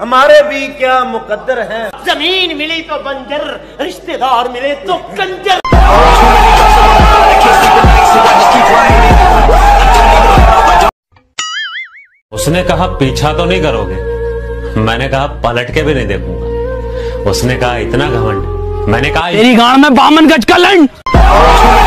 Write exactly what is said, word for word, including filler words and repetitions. हमारे भी क्या मुकद्दर हैं। जमीन मिली तो बंजर, रिश्तेदार मिले तो कंजर। उसने कहा पीछा तो नहीं करोगे, मैंने कहा पलट के भी नहीं देखूंगा। उसने कहा इतना घमंड, मैंने कहा तेरी गांड में बामन गज का लंड।